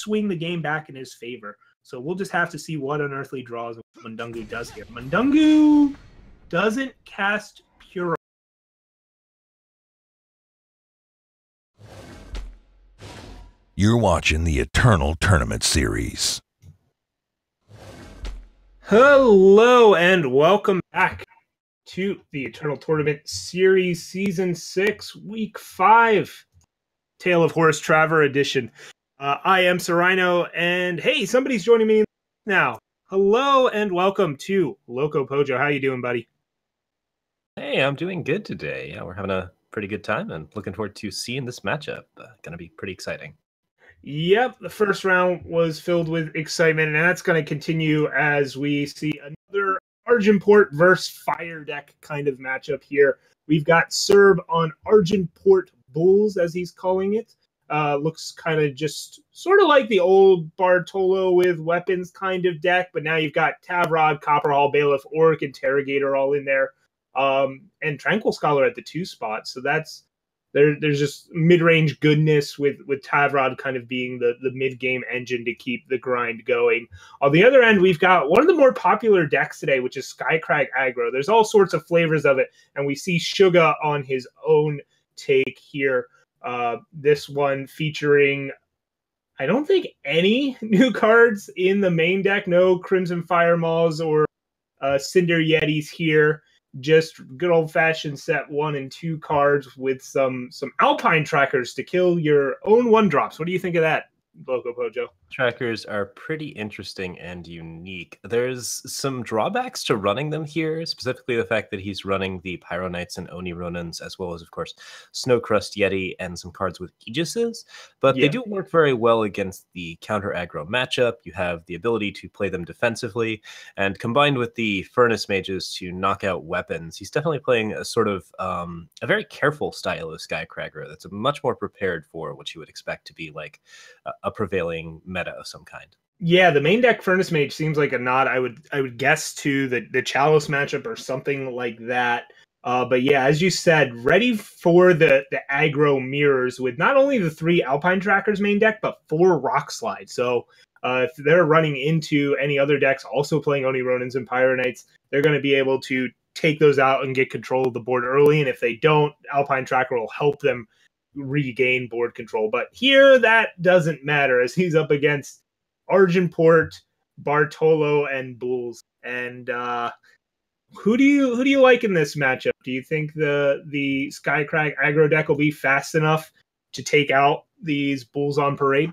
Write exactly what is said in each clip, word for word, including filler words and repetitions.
swing the game back in his favor. So we'll just have to see what unearthly draws Mundungu does here. Mundungu doesn't cast Purify. You're watching the Eternal Tournament Series. Hello and welcome back to the Eternal Tournament Series, Season six, Week five, Tale of Horus Traver Edition. Uh, I am Serino, and hey, somebody's joining me now. Hello and welcome to Loco Pojo. How you doing, buddy? Hey, I'm doing good today. Yeah, we're having a pretty good time, and looking forward to seeing this matchup. Uh, going to be pretty exciting. Yep, the first round was filled with excitement, and that's going to continue as we see another Argent Port versus Fire deck kind of matchup here. We've got Serb on Argent Port Bulls, as he's calling it. Uh, looks kind of just sort of like the old Bartholo with weapons kind of deck, but now you've got Tavrod, Copperhall Bailiff, Auric Interrogator all in there, um, and Tranquil Scholar at the two spot. So that's there. There's just mid-range goodness with with Tavrod kind of being the the mid-game engine to keep the grind going. On the other end, we've got one of the more popular decks today, which is Skycrag aggro. There's all sorts of flavors of it, and we see SugaA on his own take here. Uh, this one featuring, I don't think, any new cards in the main deck. No Crimson Fire Maws or uh, Cinder Yetis here. Just good old-fashioned set one and two cards with some some Alpine Trackers to kill your own one-drops. What do you think of that, Loco Pojo? Trackers are pretty interesting and unique. There's some drawbacks to running them here, specifically the fact that he's running the Pyronites and Oni Ronins, as well as, of course, Snowcrust Yeti and some cards with Aegises. But yeah, they do work very well against the counter aggro matchup. You have the ability to play them defensively, and combined with the Furnace Mages to knock out weapons, he's definitely playing a sort of um, a very careful style of Skycragger that's much more prepared for what you would expect to be like a, a prevailing meta of some kind. Yeah, the main deck Furnace Mage seems like a nod, I would I would guess, to the, the Chalice matchup or something like that. Uh, but yeah, as you said, ready for the, the aggro mirrors with not only the three Alpine Trackers main deck, but four Rock Slide. So uh, if they're running into any other decks also playing Oni Ronins and Pyronites, they're going to be able to take those out and get control of the board early. And if they don't, Alpine Tracker will help them regain board control. But here that doesn't matter, as he's up against Argent Port, Bartholo, and Bulls. And uh who do you who do you like in this matchup? Do you think the the Skycrag aggro deck will be fast enough to take out these Bulls on parade?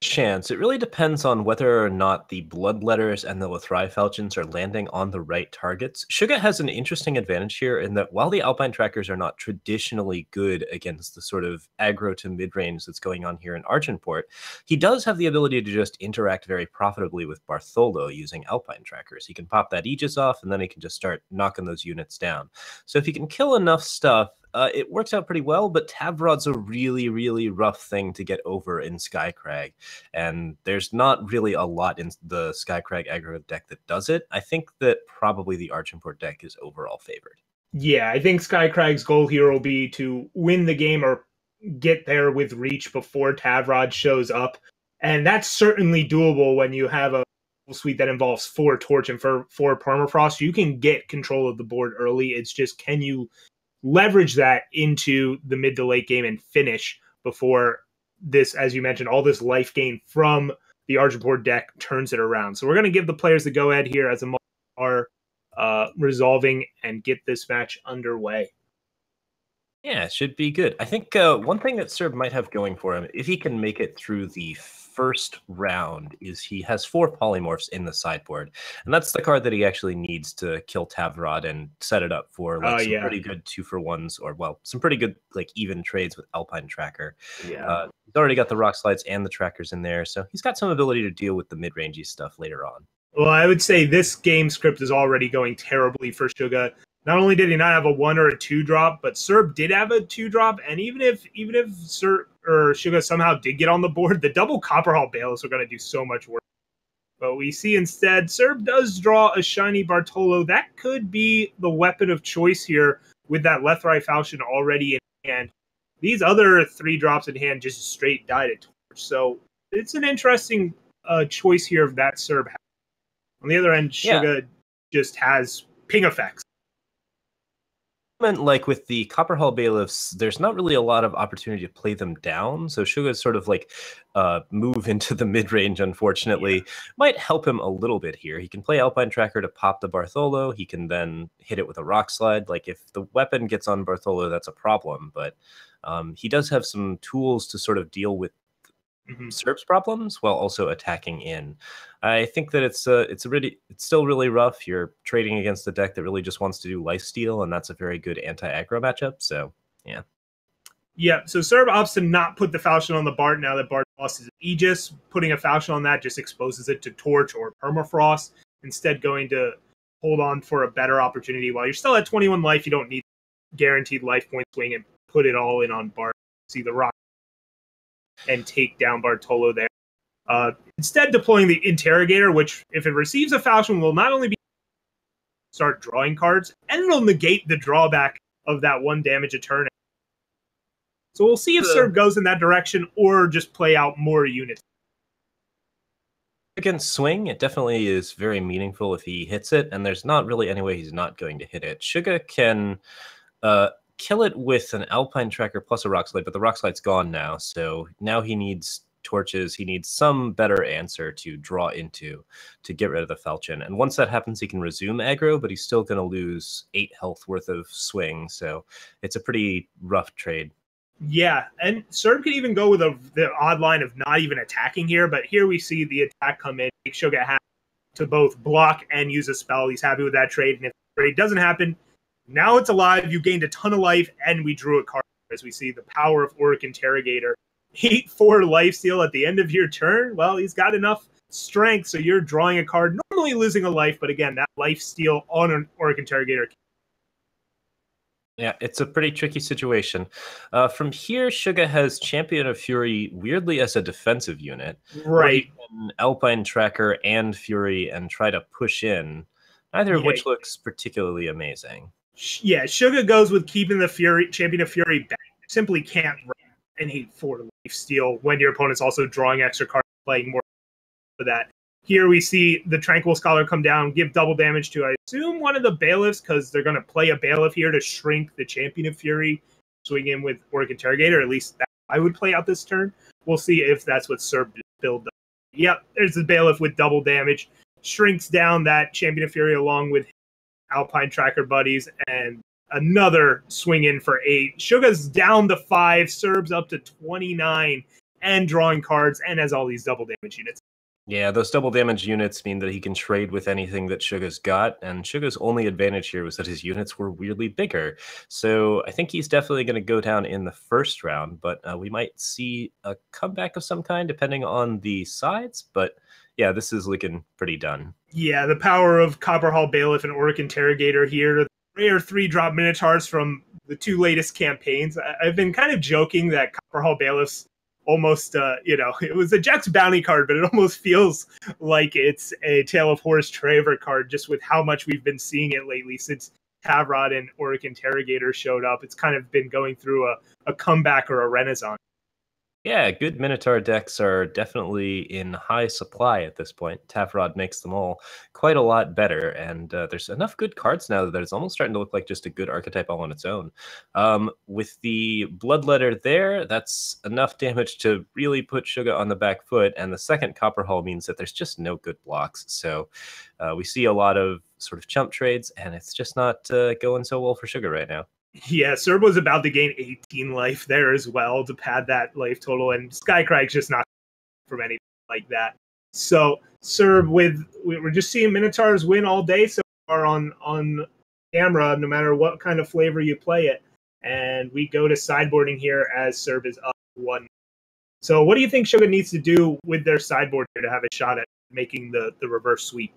Chance. It really depends on whether or not the Bloodletters and the Lethrai Falchions are landing on the right targets. SugaA has an interesting advantage here in that while the Alpine Trackers are not traditionally good against the sort of aggro to mid-range that's going on here in Argent Port, he does have the ability to just interact very profitably with Bartholo using Alpine Trackers. He can pop that Aegis off, and then he can just start knocking those units down. So if he can kill enough stuff, Uh, it works out pretty well, but Tavrod's a really, really rough thing to get over in Skycrag, and there's not really a lot in the Skycrag aggro deck that does it. I think that probably the Argent Port deck is overall favored. Yeah, I think Skycrag's goal here will be to win the game or get there with reach before Tavrod shows up, and that's certainly doable when you have a suite that involves four Torch and four, four Permafrost. You can get control of the board early. It's just, can you leverage that into the mid to late game and finish before this, as you mentioned, all this life gain from the Argent Port deck turns it around. So we're going to give the players the go-ahead here as are uh, resolving and get this match underway. Yeah, it should be good. I think uh, one thing that Serb might have going for him, if he can make it through the first round, is he has four Polymorphs in the sideboard, and that's the card that he actually needs to kill Tavrod and set it up for like, oh, some yeah. pretty good two for ones, or well, some pretty good like even trades with Alpine Tracker. Yeah, uh, he's already got the Rock Slides and the Trackers in there, so he's got some ability to deal with the mid-rangey stuff later on. Well, I would say this game script is already going terribly for SugaA. Not only did he not have a one or a two drop, but Serb did have a two drop. And even if even if Serb or SugaA somehow did get on the board, the double Copperhall Bailiffs are going to do so much work. But we see instead Serb does draw a shiny Bartholo. That could be the weapon of choice here with that Lethrai Falchion already in hand. These other three drops in hand just straight died at Torch. So it's an interesting uh, choice here of that Serb. On the other end, SugaA yeah. just has ping effects. Like with the Copperhall Bailiffs, there's not really a lot of opportunity to play them down. So SugaA's sort of like uh, move into the mid range, unfortunately, yeah. might help him a little bit here. He can play Alpine Tracker to pop the Bartholo. He can then hit it with a Rock Slide. Like if the weapon gets on Bartholo, that's a problem. But um, he does have some tools to sort of deal with mm-hmm. Serb's problems while also attacking in. I think that it's uh, it's really it's still really rough. You're trading against a deck that really just wants to do lifesteal, and that's a very good anti-aggro matchup. So yeah, yeah. So Serb opts to not put the Falchion on the Bard now that Bard lost his Aegis. Putting a Falchion on that just exposes it to Torch or Permafrost. Instead, going to hold on for a better opportunity while you're still at twenty-one life. You don't need guaranteed life point swing and put it all in on Bard. See the rock. And take down Bartholo there. Uh, instead, deploying the Interrogator, which, if it receives a Falchion, will not only be start drawing cards, and it'll negate the drawback of that one damage a turn. So we'll see if uh, Serb goes in that direction, or just play out more units. Against swing, it definitely is very meaningful if he hits it, and there's not really any way he's not going to hit it. SugaA can... Uh, kill it with an Alpine Tracker plus a Rock Slide, but the Rock Slide's gone now, so now he needs Torches. He needs some better answer to draw into to get rid of the Falchion. And once that happens, he can resume aggro, but he's still going to lose eight health worth of swing, so it's a pretty rough trade. Yeah, and Serb could even go with a, the odd line of not even attacking here, but here we see the attack come in. Make SugaA happy to both block and use a spell. He's happy with that trade, and if the trade doesn't happen, now it's alive, you gained a ton of life, and we drew a card, as we see the power of Auric Interrogator. eight four lifesteal at the end of your turn. Well, he's got enough strength, so you're drawing a card, normally losing a life, but again, that lifesteal on an Auric Interrogator. Yeah, it's a pretty tricky situation. Uh, from here, SugaA has Champion of Fury, weirdly, as a defensive unit. Right. Alpine Tracker and Fury, and try to push in, neither of yeah. which looks particularly amazing. Yeah, SugaA goes with keeping the Fury Champion of Fury back. You simply can't run an eight four lifesteal when your opponent's also drawing extra cards, playing more for that. Here we see the Tranquil Scholar come down, give double damage to, I assume, one of the Bailiffs, because they're going to play a Bailiff here to shrink the Champion of Fury, swing in with Auric Interrogator. At least that I would play out this turn. We'll see if that's what Serb builds up. Yep, there's the Bailiff with double damage. Shrinks down that Champion of Fury along with Alpine Tracker buddies, and another swing in for eight. SugaA's down to five, Serb's up to twenty-nine, and drawing cards, and has all these double damage units. Yeah, those double damage units mean that he can trade with anything that SugaA's got, and SugaA's only advantage here was that his units were weirdly bigger. So I think he's definitely going to go down in the first round, but uh, we might see a comeback of some kind, depending on the sides, but... yeah, this is looking pretty done. Yeah, the power of Copperhall Bailiff and Auric Interrogator here. Rare three-drop Minotaurs from the two latest campaigns. I've been kind of joking that Copperhall Bailiff's almost, uh, you know, it was a Jack's Bounty card, but it almost feels like it's a Tale of Horus Traver card, just with how much we've been seeing it lately since Tavrod and Auric Interrogator showed up. It's kind of been going through a, a comeback or a renaissance. Yeah, good Minotaur decks are definitely in high supply at this point. Tavrod makes them all quite a lot better, and uh, there's enough good cards now that it's almost starting to look like just a good archetype all on its own. Um, with the Bloodletter there, that's enough damage to really put SugaA on the back foot, and the second Copperhall means that there's just no good blocks. So uh, we see a lot of sort of chump trades, and it's just not uh, going so well for SugaA right now. Yeah, Serb was about to gain eighteen life there as well to pad that life total, and Skycrag's just not from anything like that. So Serb, with we're just seeing Minotaurs win all day so far on on camera, no matter what kind of flavor you play it. And we go to sideboarding here as Serb is up one. So what do you think SugaA needs to do with their sideboard here to have a shot at making the the reverse sweep?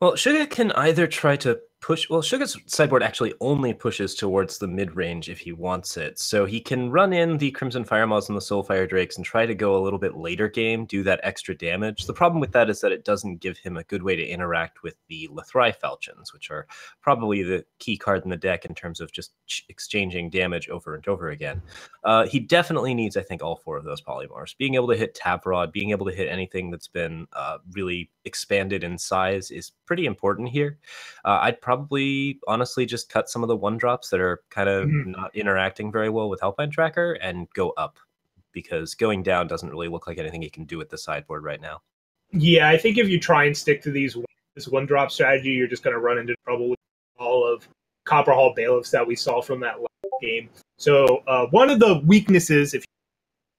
Well, SugaA can either try to push... Well, Suga's sideboard actually only pushes towards the mid-range if he wants it. So he can run in the Crimson Firemaws and the Soulfire Drakes and try to go a little bit later game, do that extra damage. The problem with that is that it doesn't give him a good way to interact with the Lethrai Falchions, which are probably the key card in the deck in terms of just exchanging damage over and over again. Uh, he definitely needs, I think, all four of those Polymorphs. Being able to hit Tavrod, being able to hit anything that's been uh, really expanded in size is pretty important here. Uh, I'd probably Probably honestly just cut some of the one drops that are kind of mm-hmm. not interacting very well with Alpine Tracker and go up, because going down doesn't really look like anything you can do with the sideboard right now. Yeah, I think if you try and stick to these this one drop strategy, you're just going to run into trouble with all of Copperhall Bailiffs that we saw from that last game. So uh, one of the weaknesses if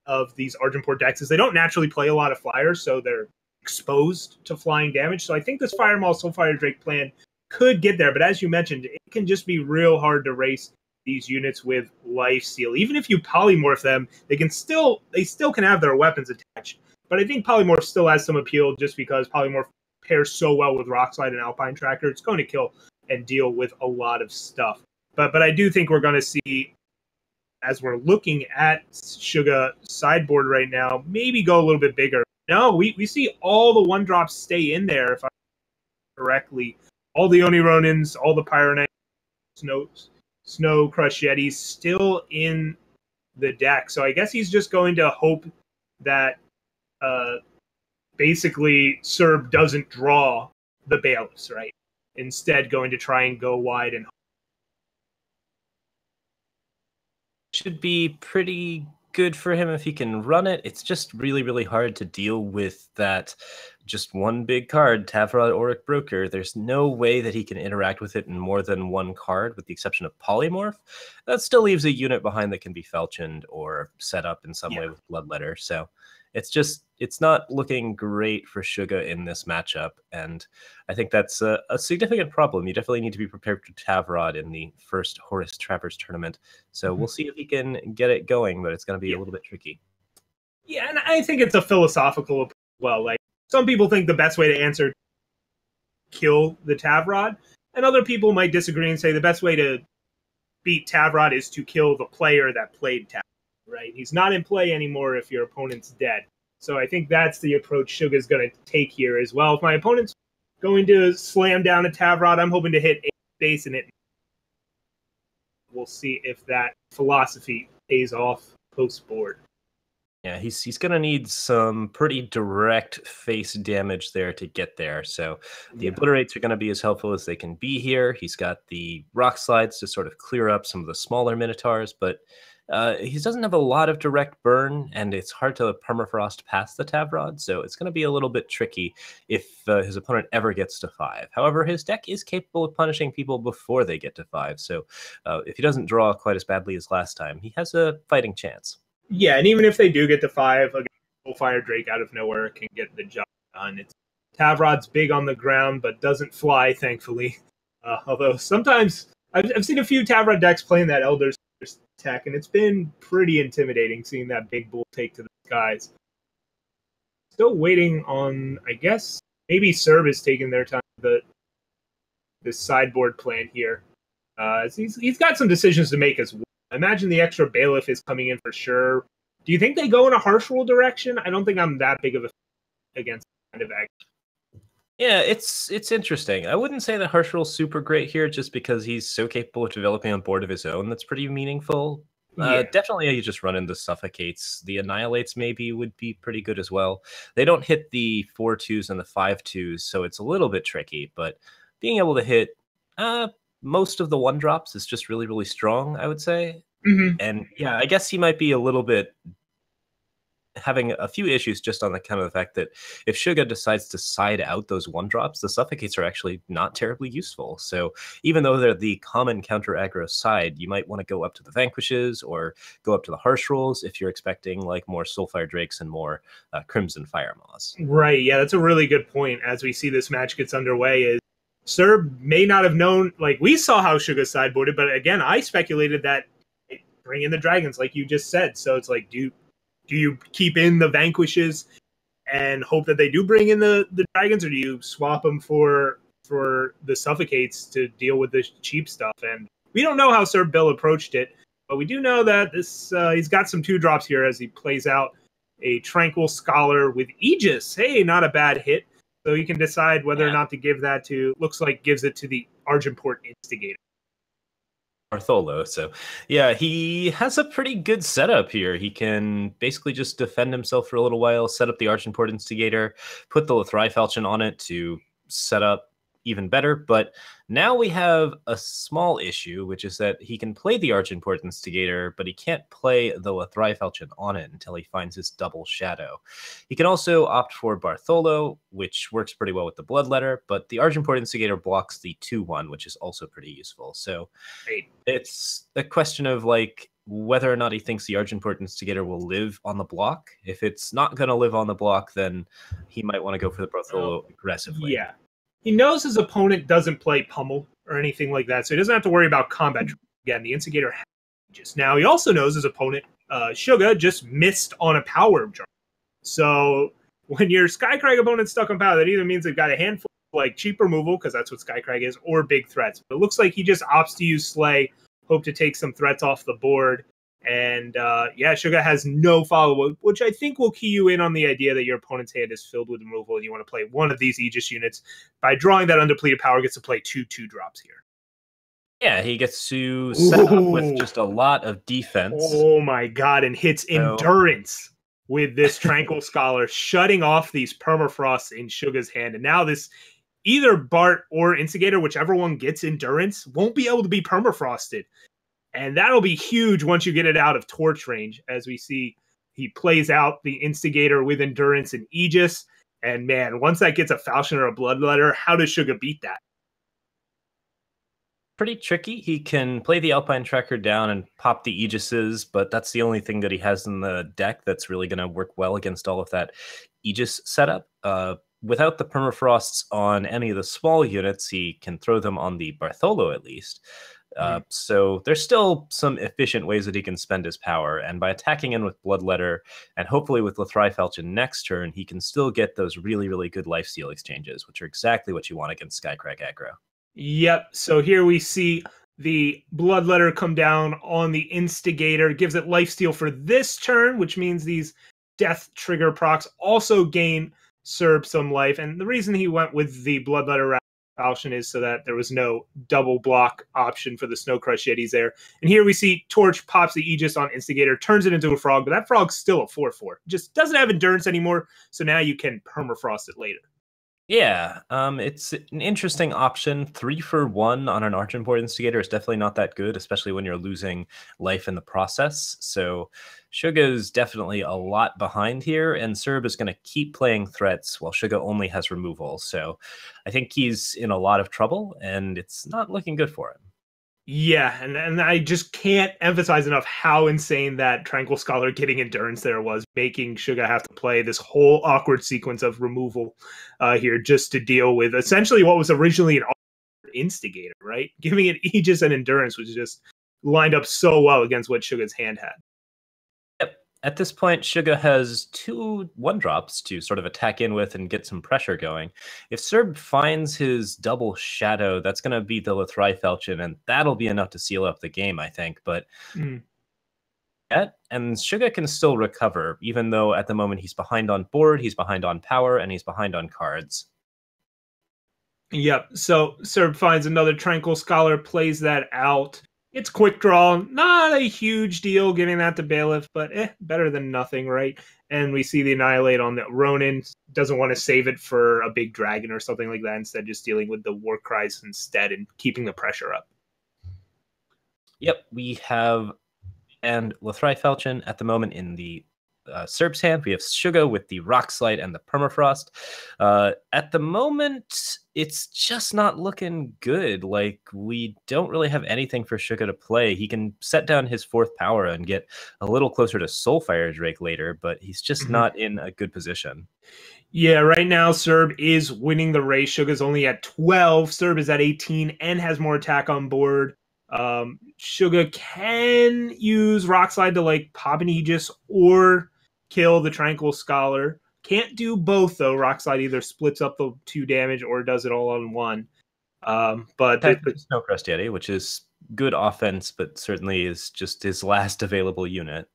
of these Argent Port decks is they don't naturally play a lot of flyers, so they're exposed to flying damage. So I think this Firemaw Soulfire Drake plan could get there, but as you mentioned, it can just be real hard to race these units with lifesteal. Even if you polymorph them, they can still they still can have their weapons attached. But I think polymorph still has some appeal just because polymorph pairs so well with Rock Slide and Alpine Tracker. It's going to kill and deal with a lot of stuff. But but I do think we're going to see, as we're looking at Suga sideboard right now, maybe go a little bit bigger. No, we, we see all the one drops stay in there if I correctly. All the Oni Ronins, all the Pyronite, Snow, Snowcrust Yetis still in the deck. So I guess he's just going to hope that uh, basically Serb doesn't draw the Bailiffs, right? Instead going to try and go wide and... Should be pretty good for him if he can run it. It's just really, really hard to deal with that... Just one big card, Tavrod Auric Broker. There's no way that he can interact with it in more than one card, with the exception of Polymorph. That still leaves a unit behind that can be falchioned or set up in some yeah. way with Bloodletter. So it's just, it's not looking great for Suga in this matchup. And I think that's a, a significant problem. You definitely need to be prepared for Tavrod in the first Horus Trappers tournament. So mm-hmm. we'll see if he can get it going, but it's going to be yeah. a little bit tricky. Yeah, and I think it's a philosophical approach as well. Like, some people think the best way to answer kill the Tavrod, and other people might disagree and say the best way to beat Tavrod is to kill the player that played Tavrod, right? He's not in play anymore if your opponent's dead. So I think that's the approach Suga's going to take here as well. If my opponent's going to slam down a Tavrod, I'm hoping to hit a base and it. We'll see if that philosophy pays off post-board. Yeah, he's he's going to need some pretty direct face damage there to get there. So the yeah. Obliterates are going to be as helpful as they can be here. He's got the Rock Slides to sort of clear up some of the smaller Minotaurs, but uh, he doesn't have a lot of direct burn, and it's hard to Permafrost past the Tavrod, so it's going to be a little bit tricky if uh, his opponent ever gets to five. However, his deck is capable of punishing people before they get to five, so uh, if he doesn't draw quite as badly as last time, he has a fighting chance. Yeah, and even if they do get to five, a Soulfire Drake out of nowhere can get the job done. It's, Tavrod's big on the ground, but doesn't fly, thankfully. Uh, although sometimes, I've, I've seen a few Tavrod decks playing that Elder's tech, and it's been pretty intimidating seeing that big bull take to the skies. Still waiting on, I guess, maybe Serb is taking their time with the, the sideboard plan here. Uh, he's, he's got some decisions to make as well. Imagine the extra Bailiff is coming in for sure. Do you think they go in a Harsh Rule direction? I don't think I'm that big of a fan against kind of action. Yeah, it's it's interesting. I wouldn't say that Harsh Rule's super great here just because he's so capable of developing a board of his own that's pretty meaningful. Yeah. Uh, definitely you just run into Suffocates. The Annihilates maybe would be pretty good as well. They don't hit the four twos and the five twos, so it's a little bit tricky, but being able to hit... Uh, most of the one drops is just really, really strong, I would say. Mm-hmm. And yeah, I guess he might be a little bit having a few issues just on the kind of the fact that if Suga decides to side out those one drops, the Suffocates are actually not terribly useful. So even though they're the common counter aggro side, you might want to go up to the Vanquishes or go up to the Harsh Rules if you're expecting like more Soulfire Drakes and more uh, Crimson Firemaws. Right. Yeah, that's a really good point. As we see this match gets underway, is Serb may not have known, like, we saw how Suga sideboarded, but again, I speculated that bring in the Dragons, like you just said. So it's like, do, do you keep in the Vanquishes and hope that they do bring in the, the Dragons, or do you swap them for for the Suffocates to deal with the cheap stuff. And we don't know how Serb Bill approached it, but we do know that this uh, he's got some two drops here as he plays out a Tranquil Scholar with Aegis. Hey, not a bad hit. So you can decide whether yeah. or not to give that to, looks like gives it to the Argent Port Instigator. Bartholo. So yeah, he has a pretty good setup here. He can basically just defend himself for a little while, set up the Argent Port Instigator, put the Lethrai Falchion on it to set up even better. But now we have a small issue, which is that he can play the Argent Port Instigator, but he can't play the Lethrai Falchion on it until he finds his double shadow. He can also opt for Bartholo, which works pretty well with the Bloodletter, but the Argent Port Instigator blocks the two one, which is also pretty useful. So Great. It's a question of like whether or not he thinks the Argent Port Instigator will live on the block. If it's not going to live on the block, then he might want to go for the Bartholo oh, aggressively. Yeah. He knows his opponent doesn't play Pummel or anything like that, so he doesn't have to worry about combat. Again, the Instigator has Aegis. Now, he also knows his opponent, uh, SugaA, just missed on a power jar. So when your Skycrag opponent's stuck on power, that either means they've got a handful of like, cheap removal, because that's what Skycrag is, or big threats. But it looks like he just opts to use Slay, hope to take some threats off the board. And uh, yeah, SugaA has no follow-up, which I think will key you in on the idea that your opponent's hand is filled with removal and you want to play one of these Aegis units. By drawing that undepleted power, gets to play two two drops here. Yeah, he gets to set Ooh. up with just a lot of defense. Oh my god, and hits so... endurance with this Tranquil Scholar, shutting off these Permafrosts in SugaA's hand. And now this, either Bart or Instigator, whichever one gets endurance, won't be able to be Permafrosted. And that'll be huge once you get it out of Torch range, as we see he plays out the Instigator with Endurance and Aegis. And man, once that gets a Falchion or a Bloodletter, how does SugaA beat that? Pretty tricky. He can play the Alpine Tracker down and pop the Aegises, but that's the only thing that he has in the deck that's really going to work well against all of that Aegis setup. Uh, without the Permafrosts on any of the small units, he can throw them on the Bartholo at least. Uh, so there's still some efficient ways that he can spend his power, and by attacking in with Bloodletter and hopefully with Lethrai Falchion next turn, he can still get those really, really good lifesteal exchanges, which are exactly what you want against Skycrag aggro. Yep, so here we see the Bloodletter come down on the Instigator, gives it lifesteal for this turn, which means these death trigger procs also gain Serb some life, and the reason he went with the Bloodletter route Falchion is so that there was no double block option for the Snowcrust Yetis there. And here we see Torch pops the Aegis on Instigator, turns it into a Frog, but that Frog's still a four four. Just doesn't have endurance anymore, so now you can Permafrost it later. Yeah, um, it's an interesting option. Three for one on an Argent Port Instigator is definitely not that good, especially when you're losing life in the process. So SugaA's definitely a lot behind here, and Serb is going to keep playing threats while SugaA only has removal. So I think he's in a lot of trouble, and it's not looking good for him. Yeah, and, and I just can't emphasize enough how insane that Tranquil Scholar getting endurance there was, making SugaA have to play this whole awkward sequence of removal uh, here just to deal with essentially what was originally an Instigator, right? Giving it Aegis and endurance was just lined up so well against what SugaA's hand had. At this point, SugaA has two one-drops to sort of attack in with and get some pressure going. If Serb finds his double shadow, that's going to be the Lethrai Falchion, and that'll be enough to seal up the game, I think. But mm. And SugaA can still recover, even though at the moment he's behind on board, he's behind on power, and he's behind on cards. Yep, so Serb finds another Tranquil Scholar, plays that out. It's quick draw, not a huge deal giving that to Bailiff, but eh, better than nothing, right? And we see the Annihilate on the Ronin. Doesn't want to save it for a big dragon or something like that, instead just dealing with the War Cries instead and keeping the pressure up. Yep, we have and Lethrai Falchion at the moment in the uh, Serb's hand. We have SugaA with the Rock Slide and the Permafrost. Uh, at the moment, it's just not looking good. Like, we don't really have anything for SugaA to play. He can set down his fourth power and get a little closer to Soulfire Drake later, but he's just mm-hmm. not in a good position. Yeah, right now, Serb is winning the race. SugaA's only at twelve. Serb is at eighteen and has more attack on board. Um, SugaA can use Rock Slide to, like, pop an Aegis or kill the Tranquil Scholar. Can't do both, though. Rock Slide either splits up the two damage or does it all on one. Um, but Snowcrust Yeti, which is good offense, but certainly is just his last available unit.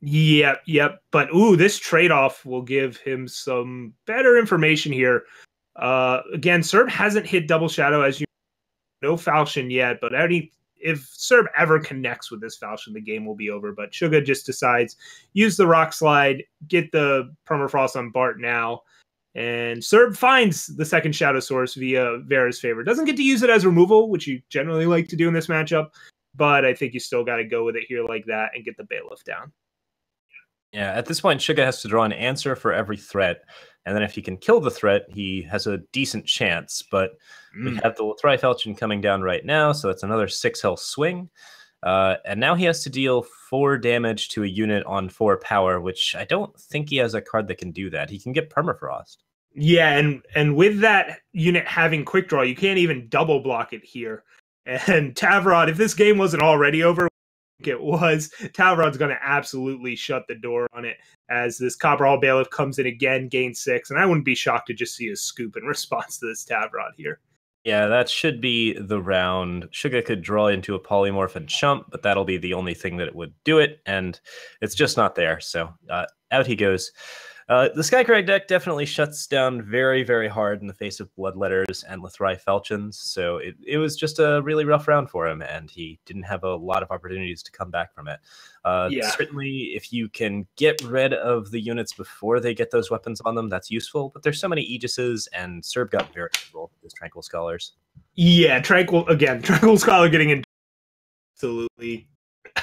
Yep, yep. But ooh, this trade-off will give him some better information here. Uh, again, Serb hasn't hit Double Shadow, as you know, no Falchion yet, but any if Serb ever connects with this Falchion, the game will be over. But SugaA just decides, use the Rock Slide, get the Permafrost on Bart now. And Serb finds the second Shadow Source via Vera's Favor. Doesn't get to use it as removal, which you generally like to do in this matchup, but I think you still got to go with it here like that and get the Bailiff down. Yeah, at this point, SugaA has to draw an answer for every threat, and then if he can kill the threat, he has a decent chance. But mm. we have the Lethrai Falchion coming down right now, so that's another six health swing. Uh, and now he has to deal four damage to a unit on four power, which I don't think he has a card that can do that. He can get Permafrost. Yeah, and, and with that unit having Quick Draw, you can't even double block it here. And Tavrod, if this game wasn't already over, it was, Tavrod's going to absolutely shut the door on it as this Copperhall Bailiff comes in again, gain six, and I wouldn't be shocked to just see a scoop in response to this Tavrod here. Yeah, that should be the round. SugaA could draw into a Polymorph and Chump, but that'll be the only thing that it would do it, and it's just not there, so uh, out he goes. Uh, the Skycrag deck definitely shuts down very, very hard in the face of Bloodletters and Lethrai Falchions, so it, it was just a really rough round for him, and he didn't have a lot of opportunities to come back from it. Uh, yeah. Certainly, if you can get rid of the units before they get those weapons on them, that's useful, but there's so many Aegises, and Serb got very involved with his Tranquil Scholars. Yeah, Tranquil, again, Tranquil Scholar getting in. Absolutely.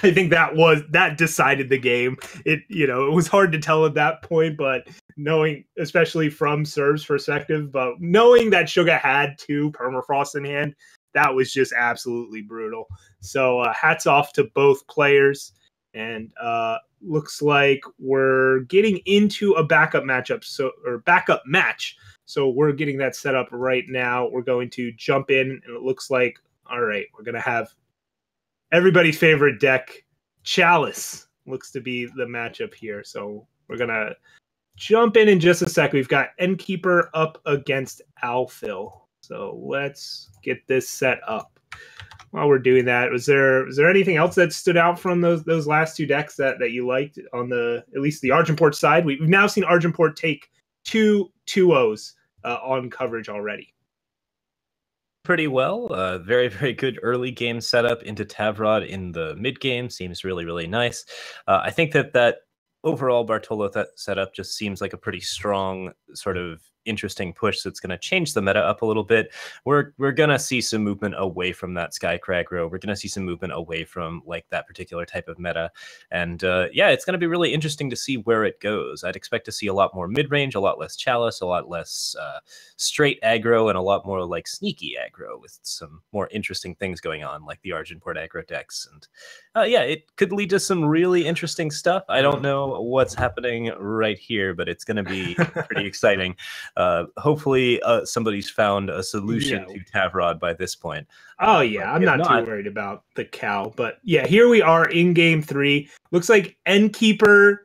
I think that was that decided the game. It you know it was hard to tell at that point, but knowing, especially from Serb's perspective, but knowing that SugaA had two Permafrost in hand, that was just absolutely brutal. So uh, hats off to both players, and uh, looks like we're getting into a backup matchup, so or backup match. So we're getting that set up right now. We're going to jump in, and it looks like all right, we're gonna have. Everybody's favorite deck, Chalice, looks to be the matchup here. So we're going to jump in in just a sec. We've got Endkeeper up against Alphil. So let's get this set up. While we're doing that, was there was there anything else that stood out from those those last two decks that, that you liked on the, at least the Argent Port side? We've now seen Argent Port take two two-ohs uh, on coverage already. Pretty well. Uh, very, very good early game setup into Tavrod in the mid game. Seems really, really nice. Uh, I think that that overall Bartholo th setup just seems like a pretty strong sort of interesting push that's going to change the meta up a little bit. We're we're going to see some movement away from that Skycrag row. We're going to see some movement away from like that particular type of meta. And uh, yeah, it's going to be really interesting to see where it goes. I'd expect to see a lot more mid-range, a lot less Chalice, a lot less uh, straight aggro, and a lot more like sneaky aggro with some more interesting things going on like the Argent Port aggro decks. And uh, yeah, it could lead to some really interesting stuff. I don't know what's happening right here, but it's going to be pretty exciting. Uh, hopefully uh, somebody's found a solution yeah. to Tavrod by this point. Oh, uh, yeah. I'm not, not too worried about the cow. But, yeah, here we are in game three. Looks like Endkeeper.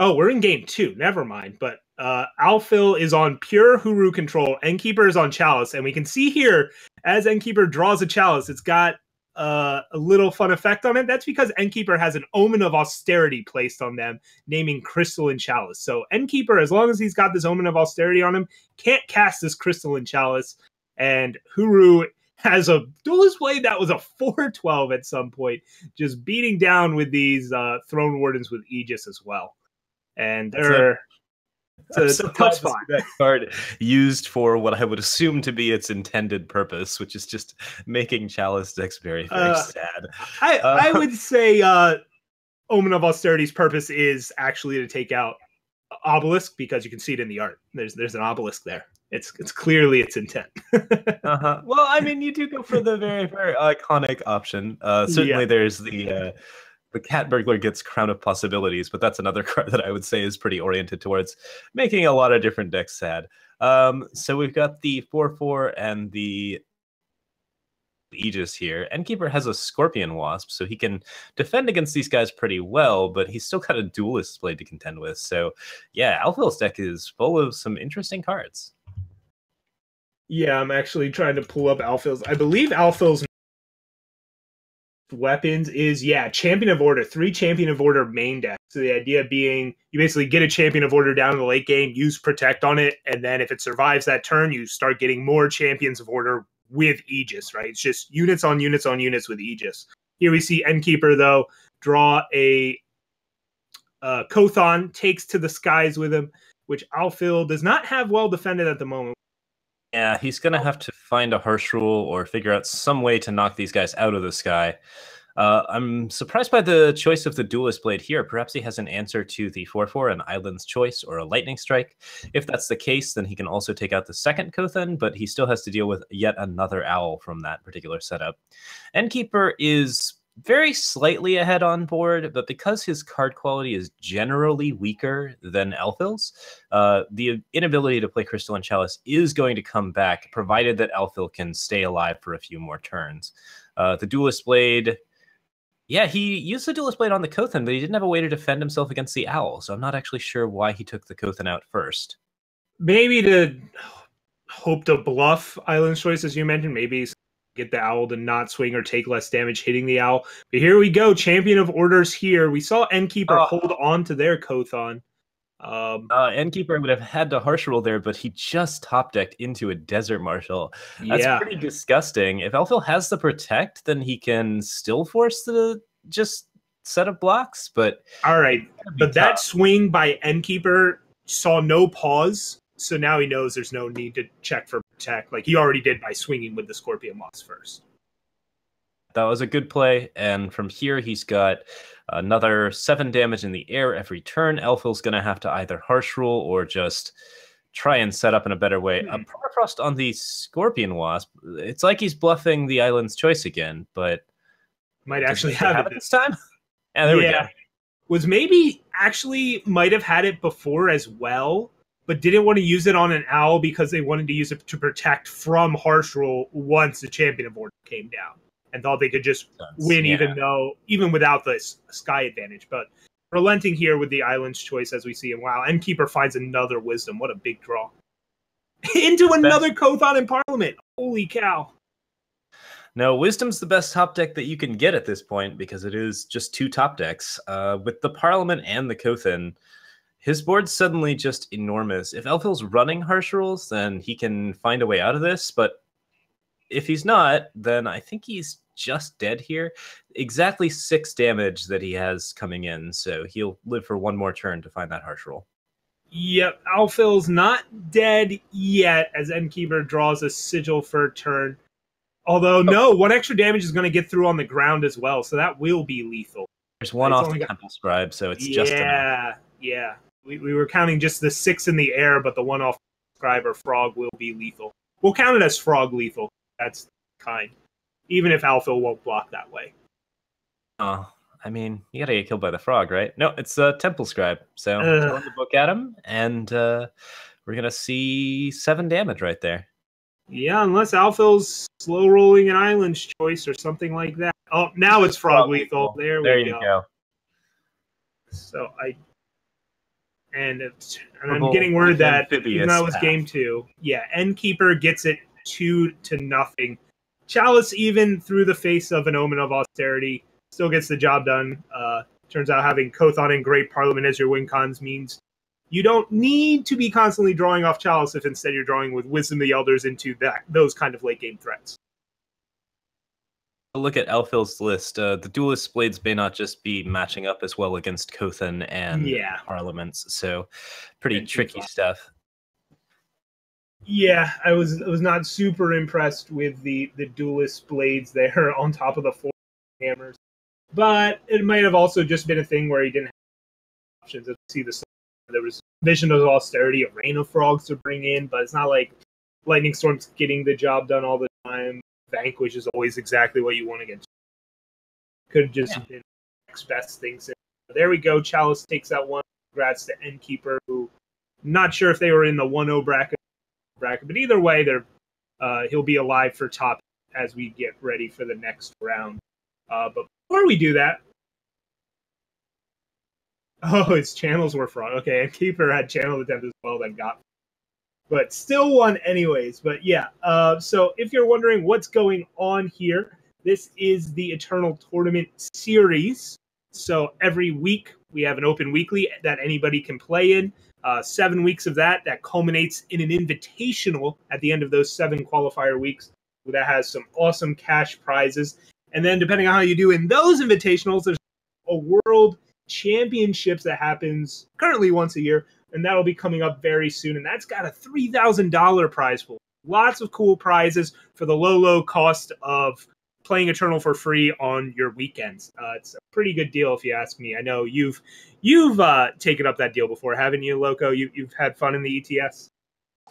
Oh, we're in game two. Never mind. But uh, Alphil is on pure Huru control. Endkeeper is on Chalice. And we can see here, as Endkeeper draws a Chalice, it's got uh, a little fun effect on it. That's because Endkeeper has an Omen of Austerity placed on them, naming Crystalline Chalice. So Endkeeper, as long as he's got this Omen of Austerity on him, can't cast this Crystalline Chalice. And Huru has a Duelist Blade that was a four twelve at some point, just beating down with these uh, Throne Wardens with Aegis as well. And they're... So it's a tough spot. That card used for what I would assume to be its intended purpose, which is just making Chalice decks very, very uh, sad. I, uh, I would say uh, Omen of Austerity's purpose is actually to take out Obelisk because you can see it in the art. There's there's an obelisk there. It's it's clearly its intent. uh-huh. Well, I mean, you do go for the very, very iconic option. Uh, certainly, yeah. there's the. Uh, The Cat Burglar gets Crown of Possibilities, but that's another card that I would say is pretty oriented towards making a lot of different decks sad. Um, so we've got the four four and the Aegis here. Endkeeper has a Scorpion Wasp, so he can defend against these guys pretty well, but he's still got a Duelist Blade to contend with. So yeah, Alphil's deck is full of some interesting cards. Yeah, I'm actually trying to pull up Alphil's. I believe Alphil's weapons is, yeah, Champion of Order, three Champion of Order main deck. So the idea being you basically get a Champion of Order down in the late game, use Protect on it, and then if it survives that turn, you start getting more Champions of Order with Aegis, right? It's just units on units on units with Aegis. Here we see Endkeeper, though, draw a uh, Kothon, takes to the skies with him, which Alphil does not have well defended at the moment. Yeah, he's going to have to find a Harsh Rule or figure out some way to knock these guys out of the sky. Uh, I'm surprised by the choice of the Duelist Blade here. Perhaps he has an answer to the four four, an Island's Choice, or a Lightning Strike. If that's the case, then he can also take out the second Kothon, but he still has to deal with yet another Owl from that particular setup. Endkeeper is very slightly ahead on board, but because his card quality is generally weaker than Alphil's, uh, the inability to play Crystalline Chalice is going to come back, provided that Alphil can stay alive for a few more turns. Uh, the Duelist Blade, yeah, he used the Duelist Blade on the Kothon, but he didn't have a way to defend himself against the Owl, so I'm not actually sure why he took the Kothon out first. Maybe to hope to bluff Island's Choice, as you mentioned, maybe get the Owl to not swing or take less damage hitting the Owl. But here we go, Champion of Orders here. We saw Endkeeper uh, hold on to their Kothon. Um, uh, Endkeeper would have had to Harsh Rule there, but he just top-decked into a Desert Marshal. That's yeah. pretty disgusting. If Alphil has the Protect, then he can still force the just set of blocks, but... All right, but tough. That swing by Endkeeper saw no pause, so now he knows there's no need to check for Protect, like he already did by swinging with the Scorpion Moss first. That was a good play, and from here he's got another seven damage in the air every turn. Alphil's going to have to either Harsh Rule or just try and set up in a better way. Mm-hmm. A Permafrost on the Scorpion Wasp, it's like he's bluffing the Island's Choice again, but... Might actually have, have it this time? Yeah, there yeah. we go. Was maybe actually might have had it before as well, but didn't want to use it on an Owl because they wanted to use it to protect from Harsh Rule once the Champion of Order came down, and thought they could just win yeah. even though even without the sky advantage. But relenting here with the Island's Choice, as we see, and wow, Endkeeper finds another Wisdom. What a big draw. Into another Kothon in Parliament. Holy cow. No, Wisdom's the best top deck that you can get at this point because it is just two top decks. Uh, with the Parliament and the Kothon, his board's suddenly just enormous. If Alphil's running Harsh Rules, then he can find a way out of this, but if he's not, then I think he's just dead here. Exactly six damage that he has coming in, so he'll live for one more turn to find that Harsh Rule. Yep, Alphil's not dead yet as Endkeeper draws a Sigil for a turn. Although, oh. no, one extra damage is going to get through on the ground as well, so that will be lethal. There's one it's off the got... Temple Scribe, so it's yeah, just enough. Yeah, yeah. We, we were counting just the six in the air, but the one off the Scribe or Frog will be lethal. We'll count it as Frog lethal. That's kind. Even if Alphil won't block that way. Oh, I mean, you gotta get killed by the Frog, right? No, it's a uh, Temple Scribe. So uh, throw the book at him, and uh, we're gonna see seven damage right there. Yeah, unless Alphil's slow rolling an Island's Choice or something like that. Oh, now it's Frog, frog lethal. lethal. There, there we you go. go. So I and, and I'm getting word that even though it was game two. Yeah, Endkeeper gets it. Two to nothing. Chalice, even through the face of an Omen of Austerity, still gets the job done. Uh, turns out having Kothon and Great Parliament as your win cons means you don't need to be constantly drawing off Chalice if instead you're drawing with Wisdom of the Elders into that those kind of late game threats. Look at Alphil's list. Uh, the Duelist Blades may not just be matching up as well against Kothon and yeah. Parliaments, so pretty and tricky stuff. Yeah, I was I was not super impressed with the, the Duelist Blades there on top of the four hammers. But it might have also just been a thing where he didn't have options. Let's see, the there was Vision of Austerity, a rain of frogs to bring in, but it's not like Lightning Storm's getting the job done all the time. Vanquish is always exactly what you want against. Could have just yeah. been the next best thing. There we go, Chalice takes that one. Congrats to Endkeeper, who not sure if they were in the one oh bracket. bracket but either way they're uh he'll be alive for top as we get ready for the next round. Uh but before we do that, oh, his channels were fraught. Okay, Endkeeper had channel attempts as well that got but still won anyways. But yeah, uh, so if you're wondering what's going on here, this is the Eternal Tournament Series. So every week we have an open weekly that anybody can play in. Uh, seven weeks of that, that culminates in an invitational at the end of those seven qualifier weeks that has some awesome cash prizes. And then depending on how you do in those invitationals, there's a World Championships that happens currently once a year, and that'll be coming up very soon. And that's got a three thousand dollar prize pool. Lots of cool prizes for the low, low cost of playing Eternal for free on your weekends. Uh, it's a pretty good deal, if you ask me. I know you've you've uh, taken up that deal before, haven't you, Loco? You, you've had fun in the E T S.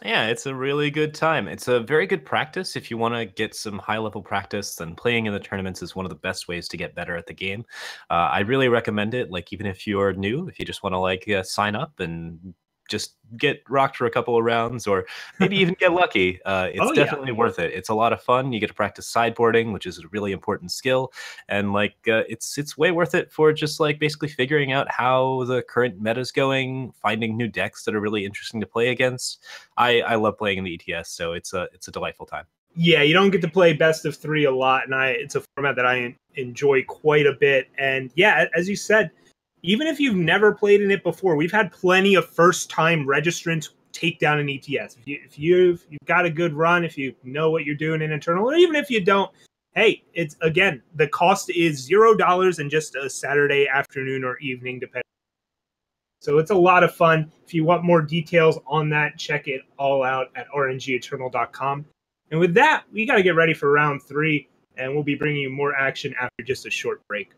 Yeah, it's a really good time. It's a very good practice. If you want to get some high-level practice, then playing in the tournaments is one of the best ways to get better at the game. Uh, I really recommend it, like, even if you're new, if you just want to, like, uh, sign up and just get rocked for a couple of rounds or maybe even get lucky. Uh, it's oh, definitely yeah. worth it. It's a lot of fun. You get to practice sideboarding, which is a really important skill. And like, uh, it's it's way worth it for just like basically figuring out how the current meta's going, finding new decks that are really interesting to play against. I, I love playing in the E T S, so it's a, it's a delightful time. Yeah, you don't get to play best of three a lot, and I it's a format that I enjoy quite a bit. And yeah, as you said, even if you've never played in it before, we've had plenty of first-time registrants take down an E T S. If, you, if you've, you've got a good run, if you know what you're doing in Eternal, or even if you don't, hey, it's again, the cost is zero dollars and just a Saturday afternoon or evening, depending. So it's a lot of fun. If you want more details on that, check it all out at r n g eternal dot com. And with that, we got to get ready for round three, and we'll be bringing you more action after just a short break.